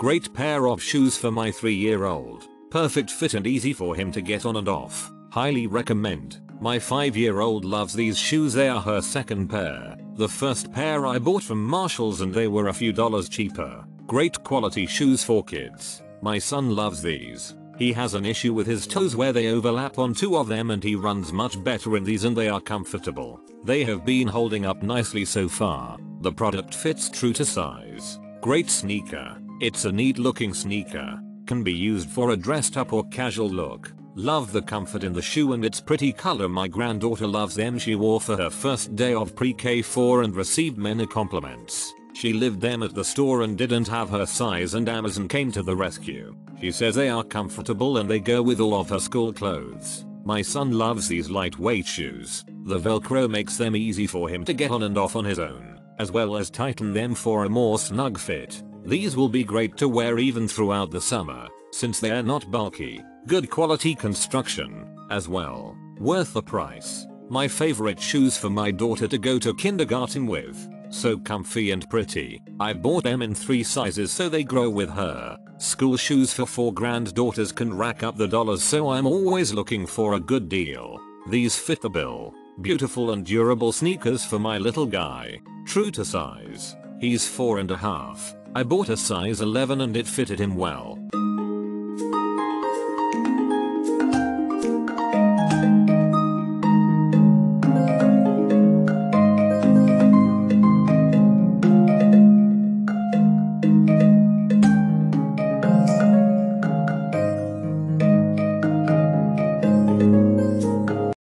Great pair of shoes for my 3-year-old. Perfect fit and easy for him to get on and off. Highly recommend. My 5-year-old loves these shoes. They are her second pair. The first pair I bought from Marshalls and they were a few dollars cheaper. Great quality shoes for kids. My son loves these. He has an issue with his toes where they overlap on two of them and he runs much better in these and they are comfortable. They have been holding up nicely so far. The product fits true to size. Great sneaker. It's a neat looking sneaker. Can be used for a dressed up or casual look. Love the comfort in the shoe and its pretty color. My granddaughter loves them. She wore for her first day of pre-K4 and received many compliments. She lived them at the store and didn't have her size and Amazon came to the rescue. She says they are comfortable and they go with all of her school clothes. My son loves these lightweight shoes. The Velcro makes them easy for him to get on and off on his own, as well as tighten them for a more snug fit. These will be great to wear even throughout the summer, since they are not bulky. Good quality construction as well. Worth the price. My favorite shoes for my daughter to go to kindergarten with. So comfy and pretty. I bought them in 3 sizes so they grow with her. School shoes for 4 granddaughters can rack up the dollars, so I'm always looking for a good deal. These fit the bill. Beautiful and durable sneakers for my little guy. True to size. He's 4 and a half. I bought a size 11 and it fitted him well.